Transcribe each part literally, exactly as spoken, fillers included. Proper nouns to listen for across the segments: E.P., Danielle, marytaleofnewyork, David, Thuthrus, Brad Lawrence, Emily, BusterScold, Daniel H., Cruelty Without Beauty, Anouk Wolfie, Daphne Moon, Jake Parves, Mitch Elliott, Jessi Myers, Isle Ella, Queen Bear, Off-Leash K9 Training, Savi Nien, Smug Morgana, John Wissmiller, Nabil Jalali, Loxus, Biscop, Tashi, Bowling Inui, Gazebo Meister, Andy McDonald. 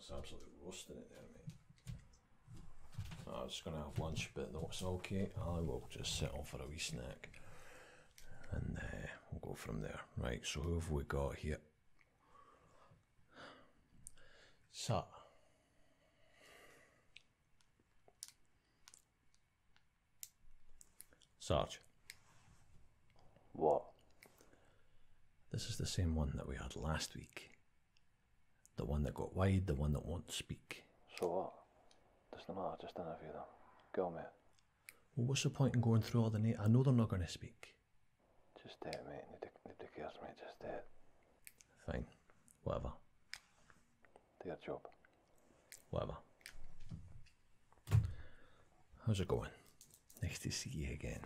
it's absolutely roasting it there, mate. I was just going to have lunch, but that's okay. I will just sit on for a wee snack and uh, we'll go from there. Right, so who have we got here? So, Sarge. What? This is the same one that we had last week. The one that got wide, the one that won't speak. So what? Doesn't matter, just interview them. Go, mate. Well, what's the point in going through all the name? I know they're not going to speak. Just do it, mate. Nobody cares, mate. Just do it. Fine. Whatever. Do your job. Whatever. How's it going? Nice to see you again.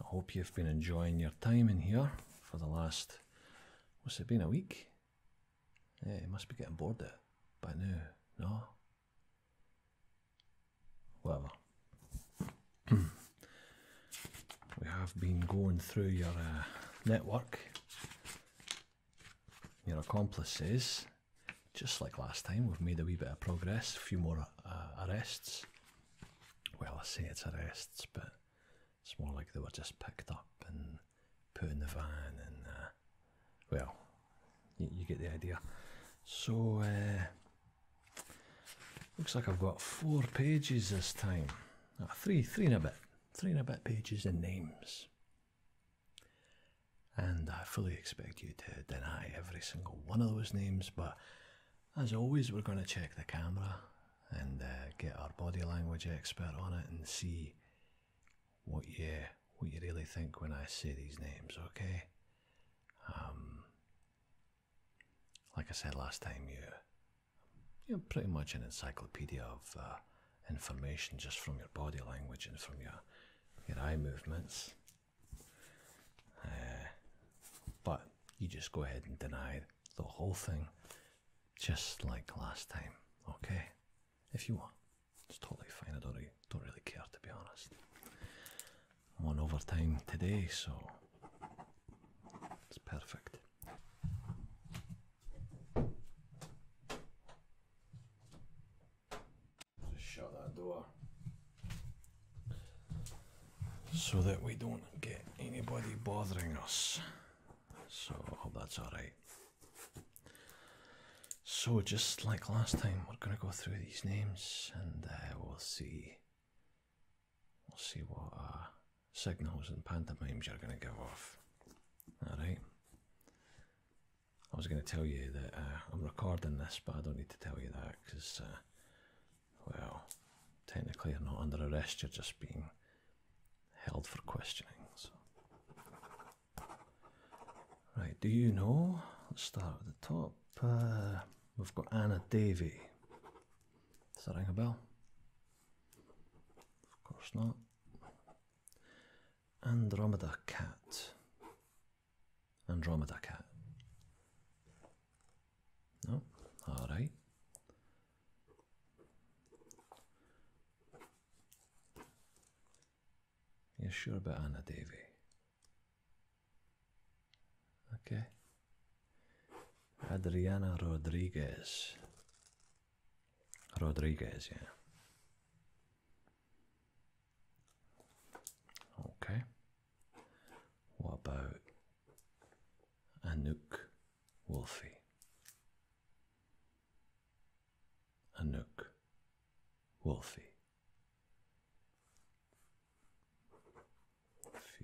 I hope you've been enjoying your time in here for the last... What's it been, a week? Yeah, you must be getting bored of it by now, no? Whatever. We have been going through your uh, network, your accomplices. Just like last time, we've made a wee bit of progress, a few more uh, arrests. Well, I say it's arrests, but it's more like they were just picked up and put in the van and, uh, well, you, you get the idea. So, uh, looks like I've got four pages this time. Oh, three, three and a bit. Three and a bit pages and names. And I fully expect you to deny every single one of those names, but as always, we're going to check the camera and uh, get our body language expert on it and see what you, what you really think when I say these names, okay? Um, like I said last time, you... You're pretty much an encyclopedia of uh, information just from your body language and from your, your eye movements. Uh, but you just go ahead and deny the whole thing, just like last time, okay? If you want. It's totally fine, I don't really, don't really care, to be honest. I'm on overtime today, so it's perfect. Shut that door so that we don't get anybody bothering us. So I hope that's alright. So just like last time, we're gonna go through these names and uh, we'll see we'll see what uh, signals and pantomimes you're gonna give off. Alright, I was gonna tell you that uh, I'm recording this, but I don't need to tell you that because uh, well, technically you're not under arrest, you're just being held for questioning, so. Right, do you know? Let's start at the top. Uh, we've got Anna Davey. Does that ring a bell? Of course not. Andromeda Cat. Andromeda Cat. No? Alright. You're sure about Anna Davey? Okay. Adriana Rodriguez. Rodriguez, yeah. Okay. What about Anouk Wolfie? Anouk Wolfie.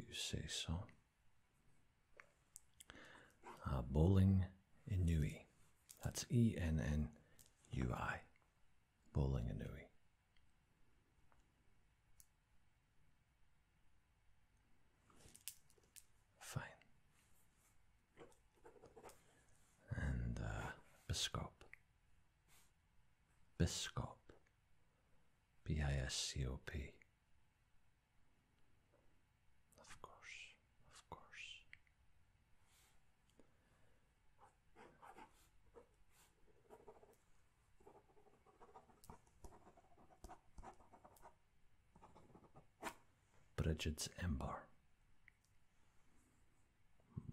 You say so. Uh, bowling Inui. That's E N N U I. Bowling Inui. Fine. And uh, Biscop. Biscop. B I S C O P. Brigid's Ember.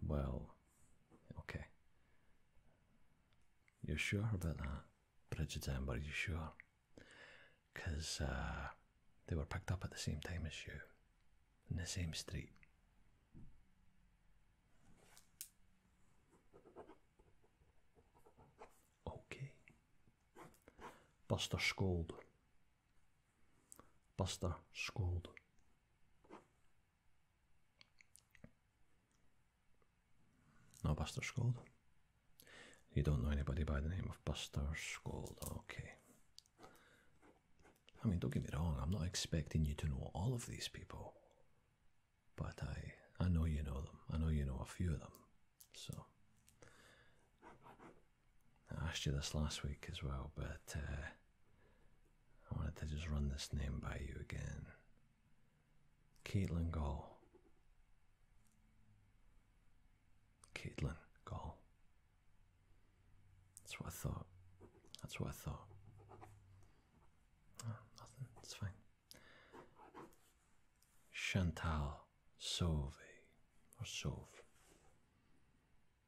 Well, okay. You're sure about that? Brigid's Ember, you sure? Because uh, they were picked up at the same time as you, in the same street. Okay. BusterScold. BusterScold. No BusterScold? You don't know anybody by the name of BusterScold, okay. I mean, don't get me wrong, I'm not expecting you to know all of these people. But I, I know you know them. I know you know a few of them. So, I asked you this last week as well, but uh, I wanted to just run this name by you again. Caitlin Gall. Caitlin Gall. That's what I thought. That's what I thought. Oh, nothing, it's fine. Chantal Sauve, or Sauve.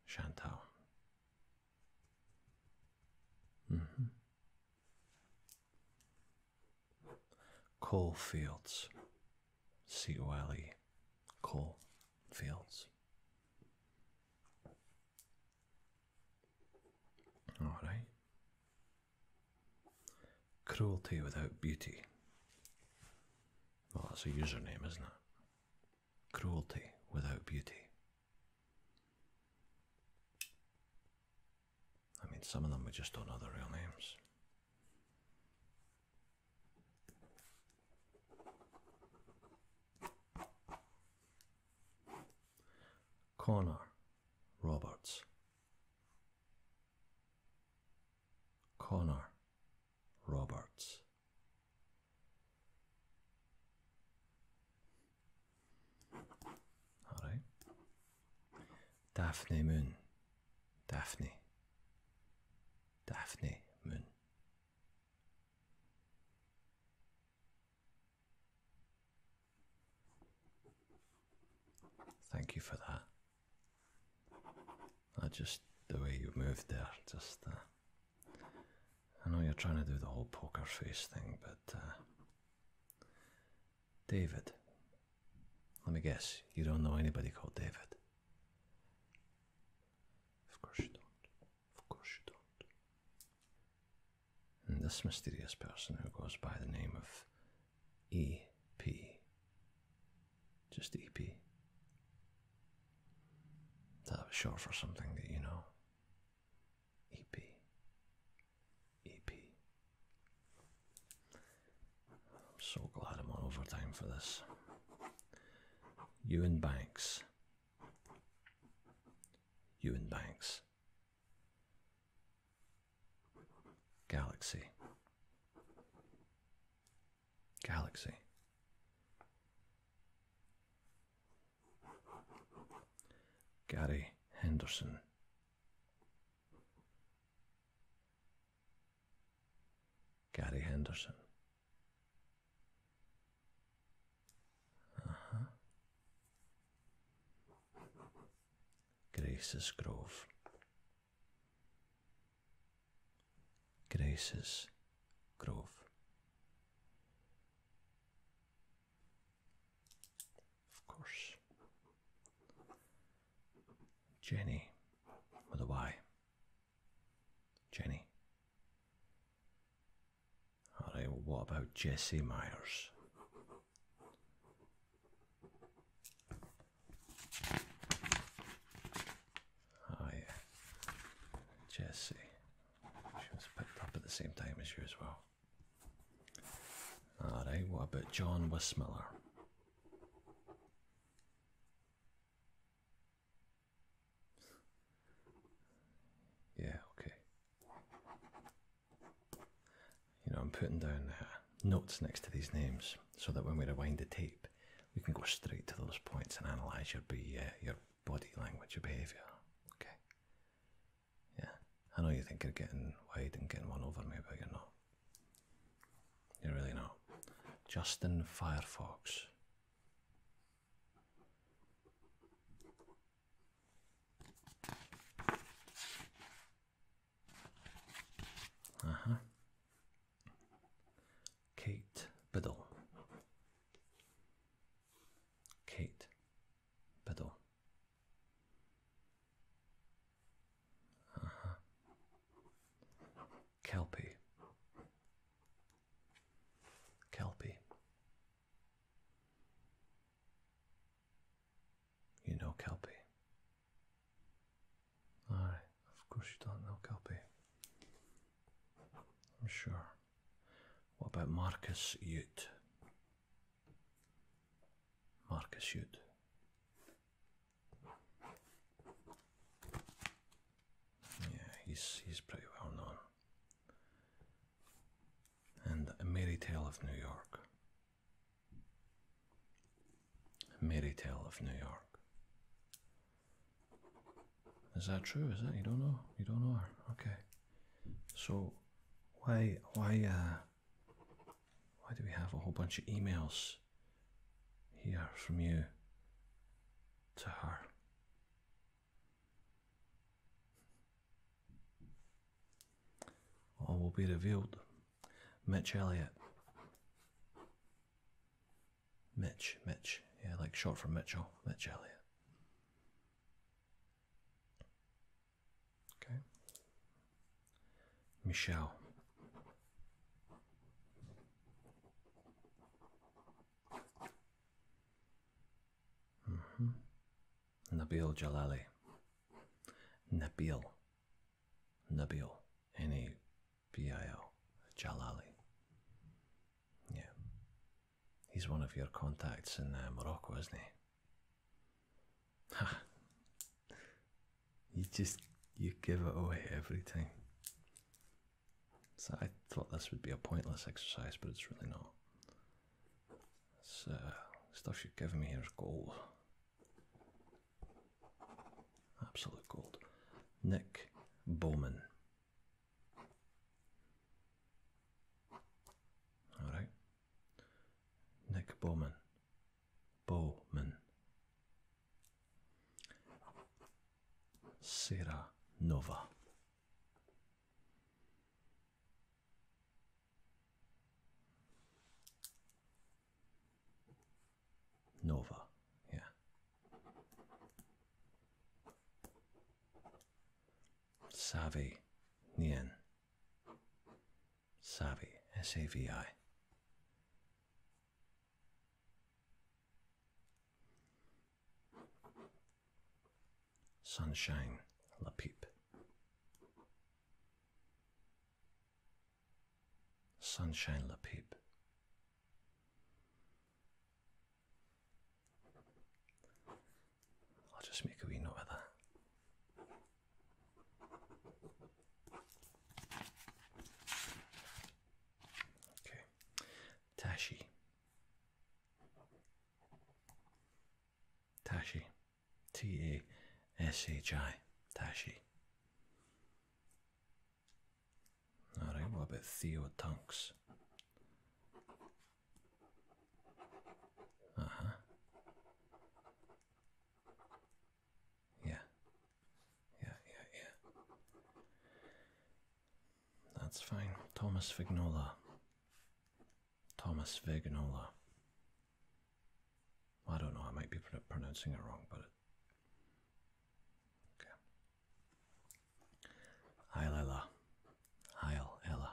Chantal. Mm-hmm. Coalfields. C O L E. Coalfields. Alright. Cruelty Without Beauty. Well, that's a username, isn't it? Cruelty Without Beauty. I mean, some of them we just don't know their real names. Connor Roberts. Connor Roberts. Alright. Daphne Moon. Daphne. Daphne Moon. Thank you for that. I just, the way you moved there, just... Uh, I know you're trying to do the whole poker face thing, but... Uh, David. Let me guess, you don't know anybody called David? Of course you don't. Of course you don't. And this mysterious person who goes by the name of E P. Just E P. That was short for something that you know. E P. E P. I'm so glad I'm on overtime for this. Euan Banks. Euan Banks. Galaxy. Galaxy. Gary Henderson. Gary Henderson. Uh-huh. Grace's Grove. Grace's Grove. Of course. Jenny with a Y. Jenny. Alright, well, what about Jesse Myers? Oh yeah. Jesse. She was picked up at the same time as you as well. Alright, what about John Wissmiller? Yeah, okay. You know, I'm putting down uh, notes next to these names so that when we rewind the tape, we can go straight to those points and analyse your be uh, your body language, your behaviour. Okay. Yeah, I know you think you're getting wide and getting one over me, but you're not. You're really not. Justin Firefox. Uh-huh. I'm sure. What about Marcus Ute? Marcus Ute. Yeah, he's, he's pretty well known. And A Merry Tale of New York. A Merry Tale of New York. Is that true? Is that? You don't know? You don't know her? Okay. So, why, why, uh, why do we have a whole bunch of emails here from you to her? All will be revealed. Mitch Elliott. Mitch, Mitch. Yeah, like short for Mitchell. Mitch Elliott. Okay. Michelle. Mm-hmm. Nabil Jalali. Nabil. Nabil. N A B I L. Jalali. Yeah. He's one of your contacts in uh, Morocco, isn't he? Ha! You just, you give it away every time. So I thought this would be a pointless exercise, but it's really not. So, uh, stuff you've given me here is gold. Absolute gold. Nick Bowman. Alright. Nick Bowman. Bowman. Sarah Nova. Nova, yeah. Savi Nien. Savi, S A V I. Sunshine La Peep. Sunshine La Peep. I'll just make a wee note of that. Okay. Tashi. Tashi. T A. S H I. Tashi. Alright, what about Theo Tunks? Uh-huh. Yeah. Yeah, yeah, yeah. That's fine. Thomas Vignola. Thomas Vignola. I don't know, I might be pr pronouncing it wrong, but it Isle Ella. Isle Ella.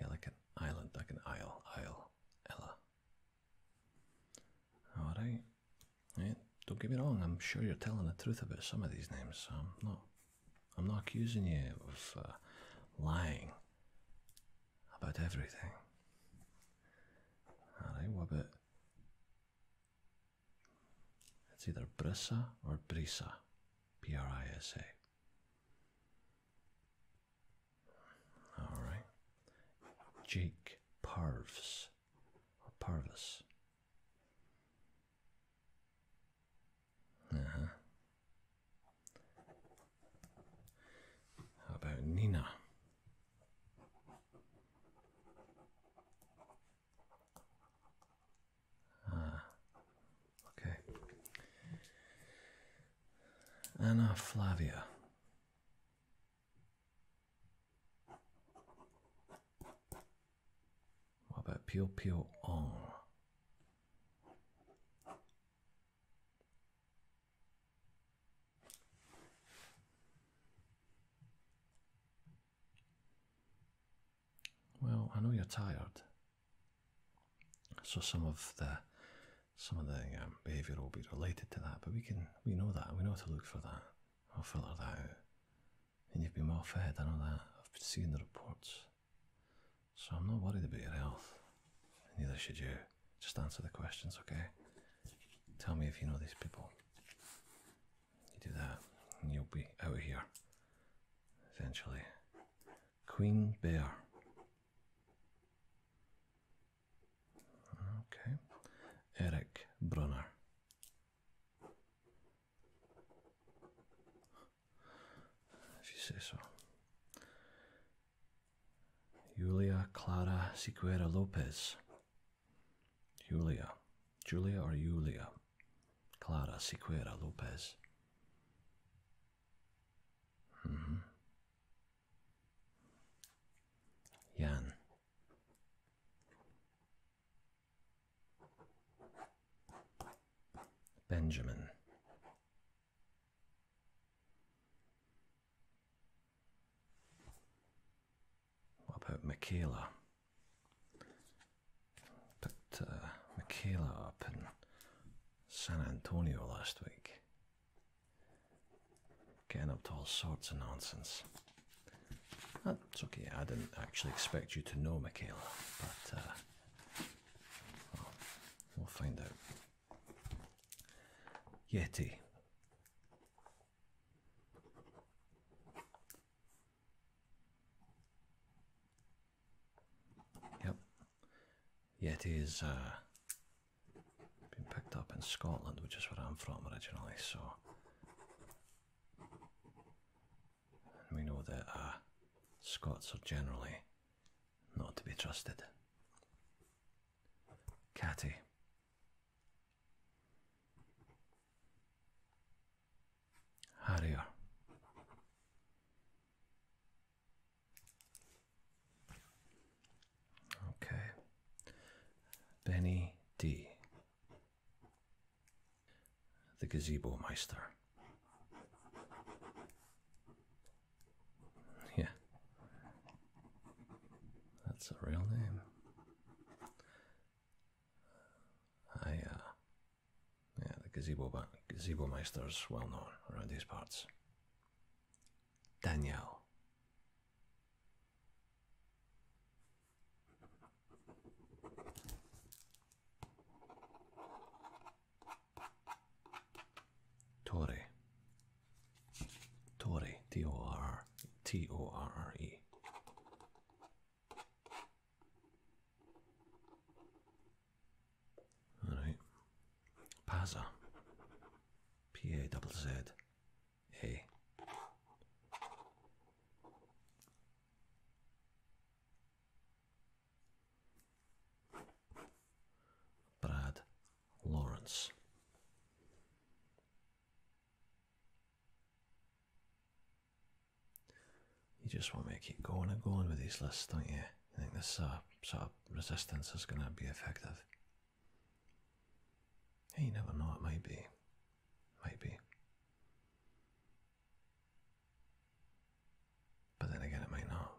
Yeah, like an island, like an isle. Isle Ella. Alright. Yeah, don't get me wrong, I'm sure you're telling the truth about some of these names, so I'm not, I'm not accusing you of uh, lying about everything. Alright, what about... It's either Brisa or Brisa. B R I S A. Alright. Jake Parves. Or Parvis. Uh-huh. How about Nina? Ah. Okay. Anna Flavia. About Pio Pio Ong. Well, I know you're tired, so some of the some of the um, behaviour will be related to that. But we can we know that we know to look for that. I'll filter that out. And you've been well fed. I know that. I've seen the reports, so I'm not worried about your health. Neither should you. Just answer the questions, okay? Tell me if you know these people. You do that, and you'll be out of here. Eventually. Queen Bear. Okay. Eric Brunner. If you say so. Julia Clara Sequeira Lopez. Julia. Julia or Julia? Clara Sequeira Lopez. Mm-hmm. Jan. Benjamin. What about Michaela? Picked uh, Michaela up in San Antonio last week. Getting up to all sorts of nonsense. That's okay, I didn't actually expect you to know Michaela, but uh, well, we'll find out. Yeti. Yep. Yeti has uh, been picked up in Scotland, which is where I'm from originally, so. And we know that uh, Scots are generally not to be trusted. Catty. Harrier. Okay. Benny D. The Gazebo Meister. Yeah. That's a real name. I, uh... Yeah, the Gazebo, ba Gazebo Meister's well known around these parts. Danielle. Torre. Torre. T O R R. T O R R E. Alright. Pazza. P A Z Z A. Brad Lawrence. You just want me to keep going and going with these lists, don't you? You think this uh, sort of resistance is going to be effective? Hey, you never know, it might be. Might be. But then again, it might not.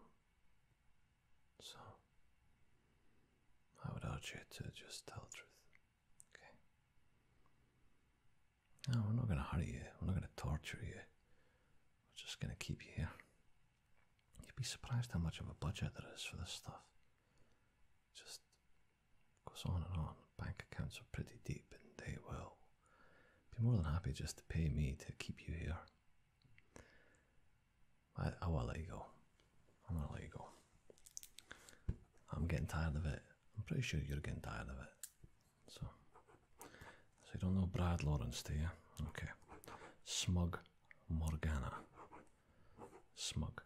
So, I would urge you to just tell the truth. Okay? No, we're not going to hurt you. We're not going to torture you. We're just going to keep you here. You'd be surprised how much of a budget there is for this stuff. Just goes on and on. Bank accounts are pretty deep, and they will be more than happy just to pay me to keep you here. I, I will let you go. I'm gonna let you go. I'm getting tired of it. I'm pretty sure you're getting tired of it. So, so you don't know Brad Lawrence, do you? Okay. Smug Morgana. Smug.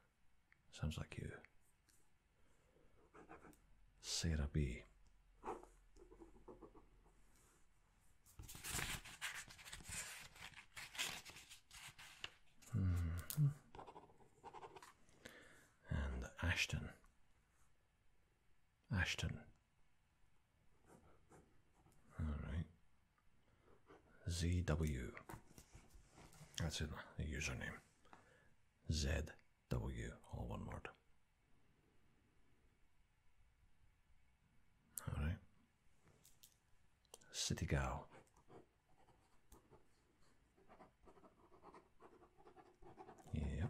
Sounds like you. Sarah B. Mm-hmm. And Ashton. Ashton. Alright. Z W. That's in the username. Z W. All one word. Alright. City Gal. Yep.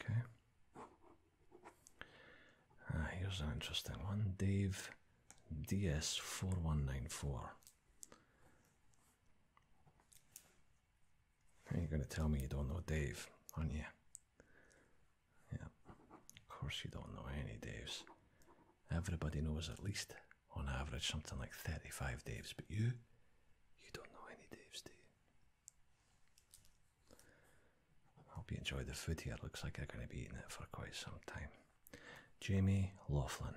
Okay. Uh, here's an interesting one. Dave D S four one nine four. You're going to tell me you don't know Dave, aren't you? Yeah. Of course you don't know any Daves. Everybody knows at least, on average, something like thirty-five Daves, but you, you don't know any Daves, do you? I hope you enjoy the food here. Looks like you're going to be eating it for quite some time. Jamie Laughlin.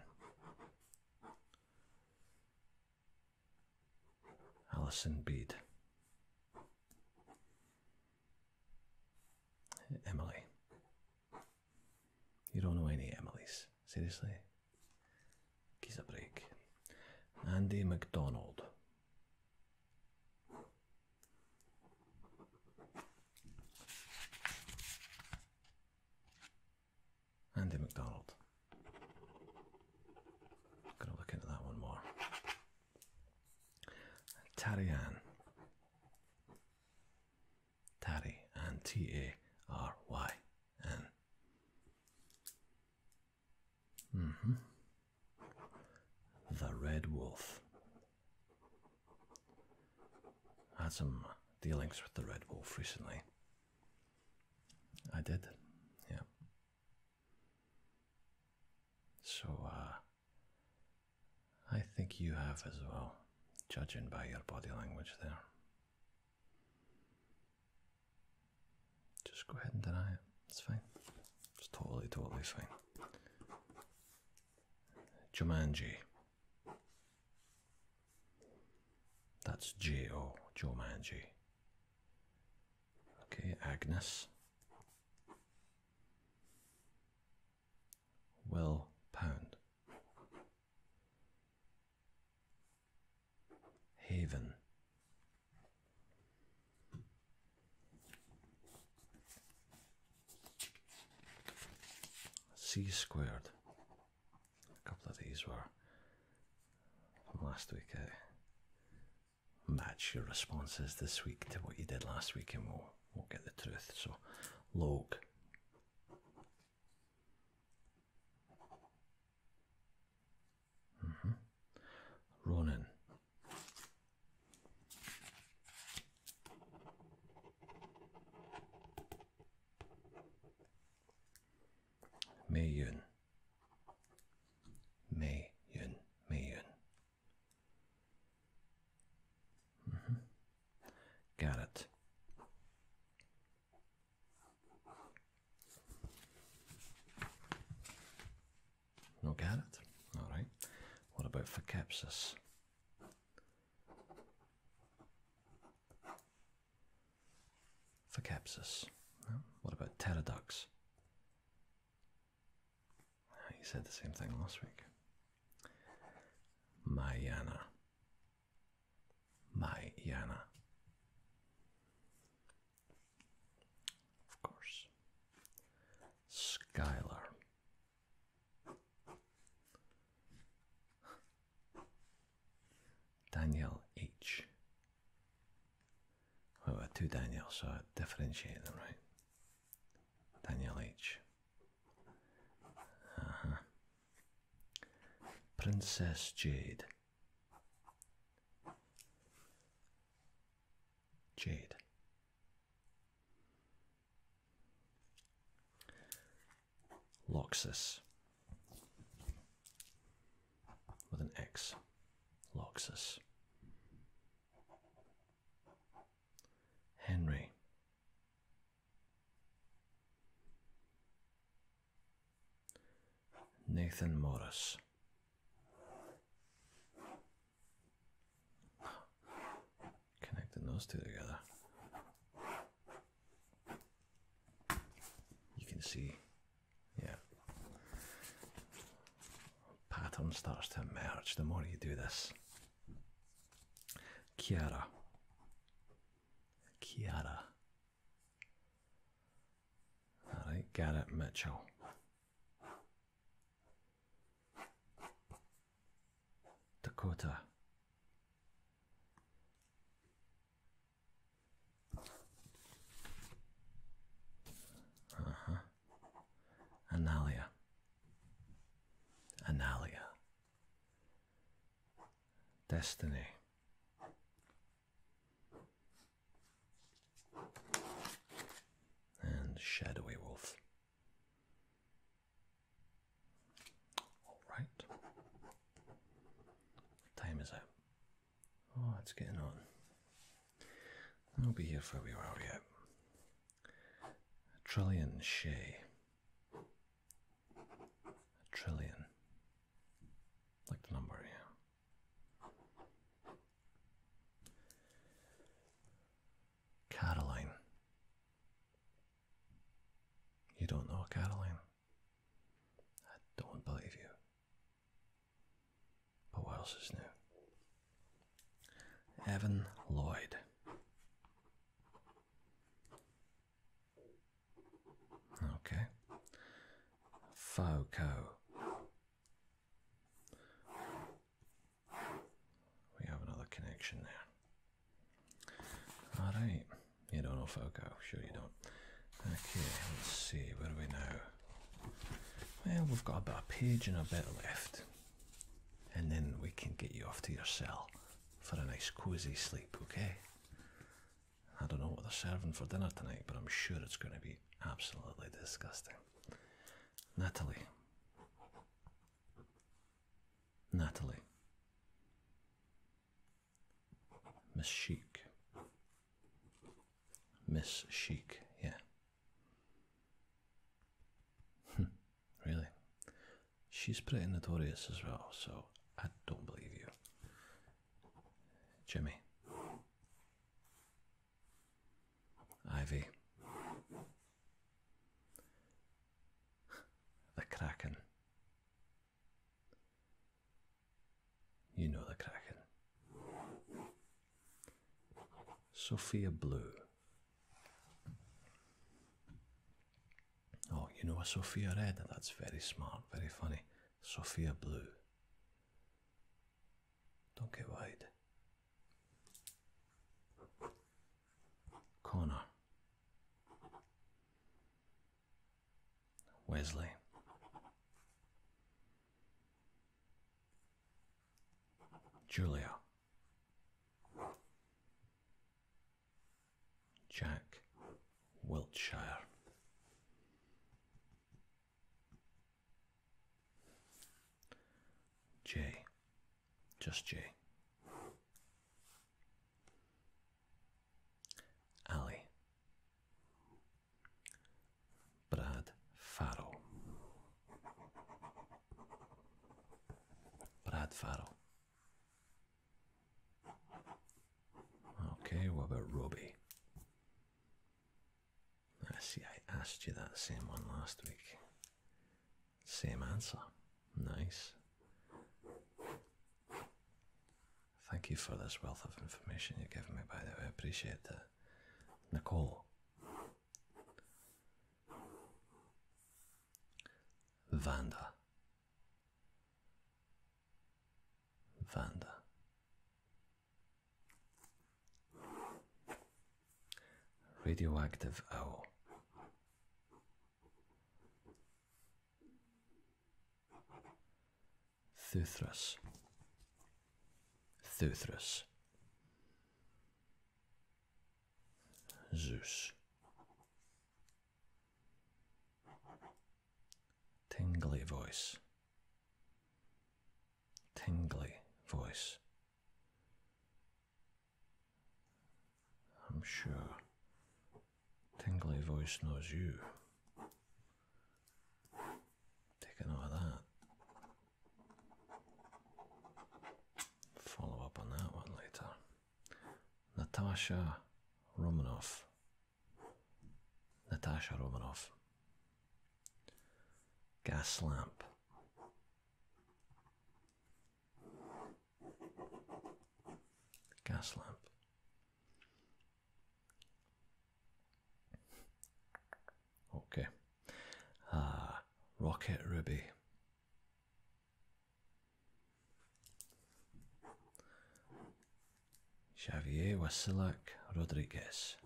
Alison Bede. Emily. You don't know any Emilys. Seriously? Give a break. Andy McDonald. Andy McDonald. Gonna look into that one more. Tari Ann. Tari Ann, T A R Y N. Mm-hmm. The Red Wolf. I had some dealings with the Red Wolf recently. I did, yeah. So, uh, I think you have as well, judging by your body language there. Just go ahead and deny it, it's fine. It's totally, totally fine. Jomanji. That's J O, Jomanji. Okay, Agnes. Will Pound. Haven. C squared. A couple of these were from last week. Eh? Match your responses this week to what you did last week and we'll, we'll get the truth. So, log. Mm-hmm. Ronan. Maiyun. Maiyun. Maiyun. Mm-hmm. Garrett. No Garrett? Alright. What about Phakepsis? Phakepsis. No? What about Pterodux? You said the same thing last week. Mayana. Mayana. Of course. Skylar. Daniel H. Well, we're two Daniels, so I differentiate them, right? Daniel H. Uh-huh. Princess Jade. Jade. Loxus. With an X. Loxus. Henry. Nathan Morris. Connecting those two together. You can see, yeah, pattern starts to emerge the more you do this. Kiara. Kiara. Alright, Garrett Mitchell. Dakota. Uh-huh. destiny. And Shadowy Wolf. All right. What time is it? Oh, it's getting on. I'll be here for a wee while yet. A trillion shay. A trillion. Like the number, yeah. Caroline. You don't know Caroline? I don't believe you. But what else is new? Evan Lloyd. Okay. Faux cow. We have another connection there. Alright. You don't know faux cow. Sure you don't. Okay, let's see, where are we now? Well, we've got about a page and a bit left. And then we can get you off to your cell for a nice cozy sleep, okay? I don't know what they're serving for dinner tonight, but I'm sure it's going to be absolutely disgusting. Natalie. Natalie. Miss Chic. Miss Chic, yeah. Really? She's pretty notorious as well, so I don't believe you. Jimmy. Ivy. The Kraken. You know the Kraken. Sophia Blue. Oh, you know a Sophia Red? That's very smart, very funny. Sophia Blue. Don't get wide. Connor. Wesley. Julia. Jack. Wiltshire. Jay. Just Jay. Ali. Brad Farrell. Brad Farrell. Okay, what about Robbie? I see, I asked you that same one last week. Same answer. Nice. Thank you for this wealth of information you're giving me, by the way. I appreciate that. Nicole. Vanda. Vanda. Radioactive Owl. Thuthrus. Thuthrus. Zeus. Tingly voice. Tingly voice. I'm sure Tingly voice knows you. Take a note of that. Follow up on that one later. Natasha Romanoff. Natasha Romanoff. Gas lamp. Gas lamp. Okay. Ah, Rocket Ruby. Xavier Wasilak Rodriguez.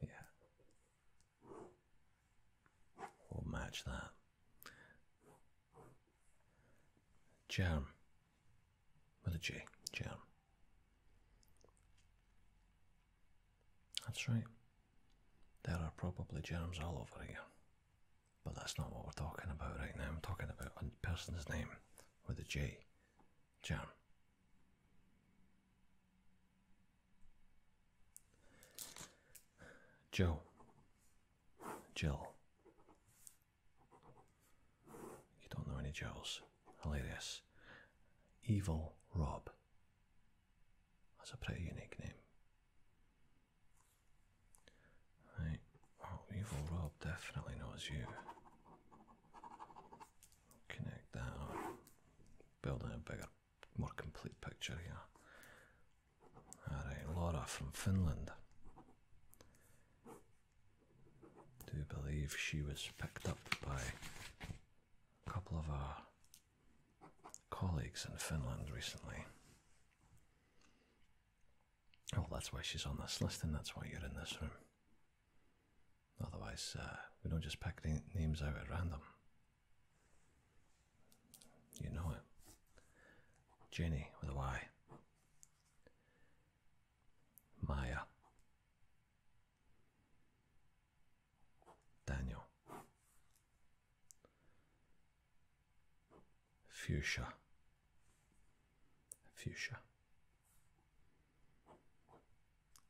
Yeah. We'll match that. Jam. With a J. Jam. That's right. There are probably jams all over again. But that's not what we're talking about right now. I'm talking about a person's name with a J. Jam. Joe. Jill. You don't know any Jills. Hilarious. Evil Rob. That's a pretty unique name. Right. Oh, Evil Rob definitely knows you. Connect that on. Building a bigger, more complete picture here. Alright, Laura from Finland. Do believe she was picked up by a couple of our colleagues in Finland recently. Oh, that's why she's on this list, and that's why you're in this room. Otherwise, uh, we don't just pick names out at random. You know it. Jenny with a Y. Maya. Daniel. Fuchsia. Fuchsia.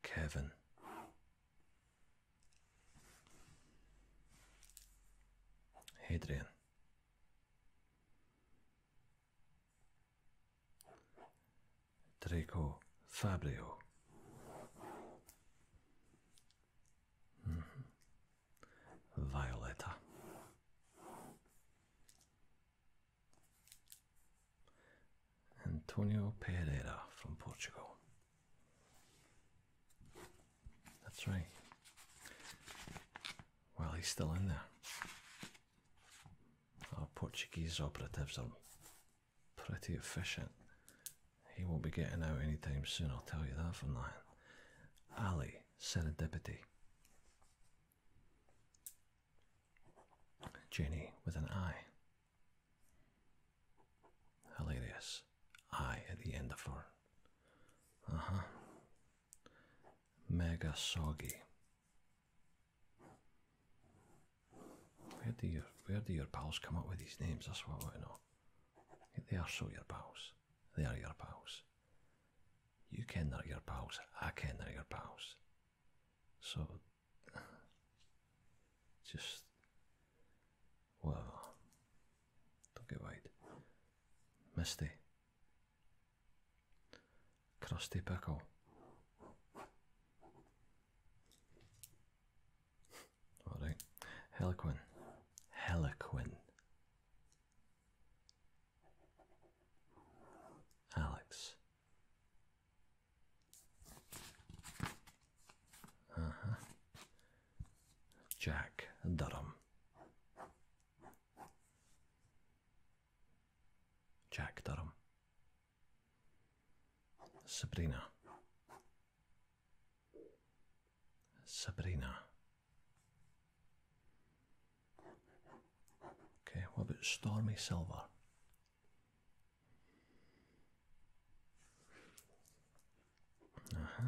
Kevin. Hadrian. Draco Fabrio. Mm-hmm. Violetta. Antonio Pereira from Portugal. That's right. Well, he's still in there. Our Portuguese operatives are pretty efficient. He won't be getting out anytime soon, I'll tell you that for nine. Ali, Serendipity. Jenny with an I. Hilarious. I at the end of her. Uh-huh. Mega Soggy. Where do your where do your pals come up with these names? That's what I want to know. They are so your pals. They are your pals. You ken they're your pals. I ken they're your pals. So just whatever. Don't get wide. Misty. Crusty Pickle. Alright. Heliquin. Heliquin. Alex. Uh-huh. Jack Durham. Jack Durham. Sabrina. Sabrina. Okay, what about Stormy Silver? Uh-huh.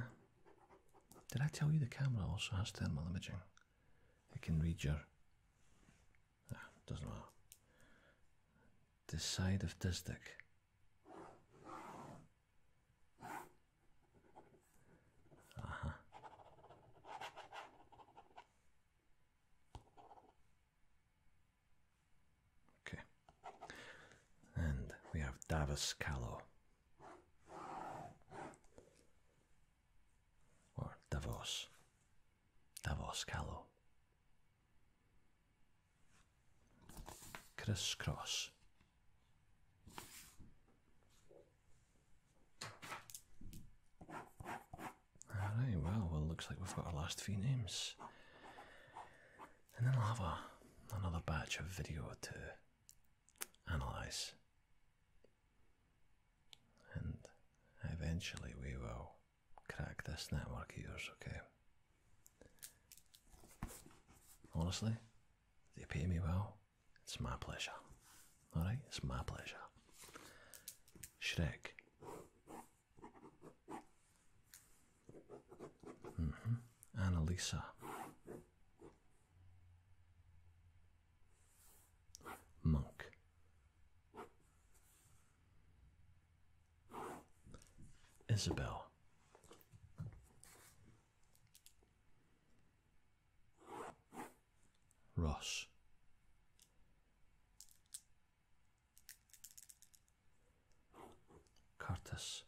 Did I tell you the camera also has thermal imaging? It can read your... Ah, doesn't matter. Decide of Disdic. Uh-huh. Okay. And we have Davis Callow. Or Davos. Davos Callow. Chris Cross. Alright, well, well, looks like we've got our last few names. And then I'll have a, another batch of video to analyse. And eventually we will crack this network of yours, okay? Honestly, if you pay me well, it's my pleasure. Alright, it's my pleasure. Shrek. Mm-hmm. Annalisa. Monk. Isabel. Ross. Curtis.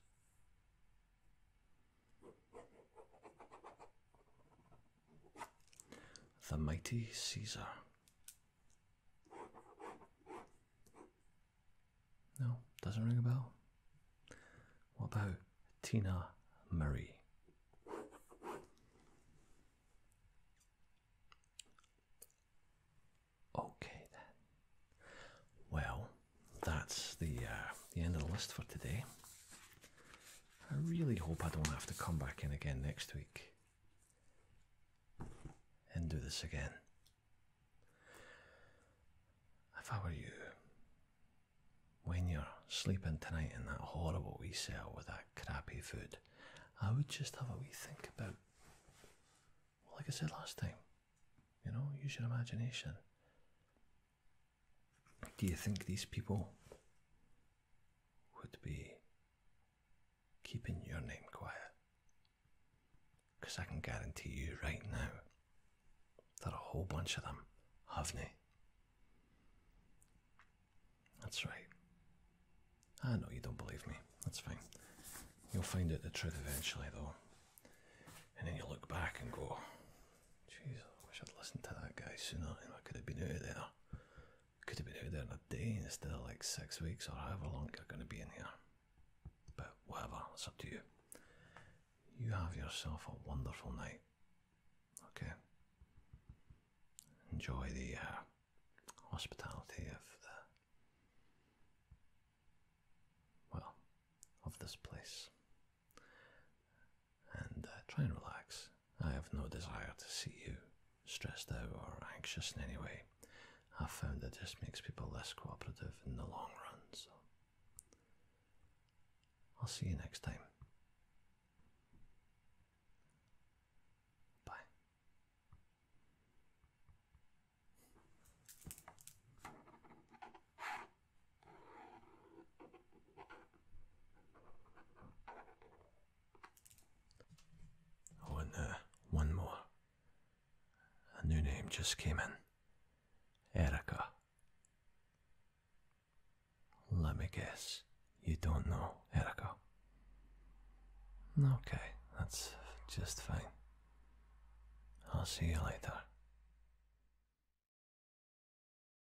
The Mighty Caesar. No, doesn't ring a bell. What about Tina Marie? Okay then. Well, that's the uh, the end of the list for today. I really hope I don't have to come back in again next week and do this again. If I were you, when you're sleeping tonight in that horrible wee cell with that crappy food, I would just have a wee think about, well, like I said last time, you know, use your imagination. Do you think these people would be keeping your name quiet? Because I can guarantee you right now, there are a whole bunch of them, haven't they? That's right. I know you don't believe me, that's fine. You'll find out the truth eventually though. And then you look back and go, jeez, I wish I'd listened to that guy sooner, and I could have been out of there. Could have been out there in a day instead of like six weeks or however long you're going to be in here. But whatever, it's up to you. You have yourself a wonderful night. Okay? Enjoy the uh, hospitality of the, well, of this place. And uh, try and relax. I have no desire to see you stressed out or anxious in any way. I've found that just makes people less cooperative in the long run, so I'll see you next time. Bye. Oh, and uh, one more. A new name just came in. Erica. Let me guess, you don't know Erica? Okay, that's just fine. I'll see you later.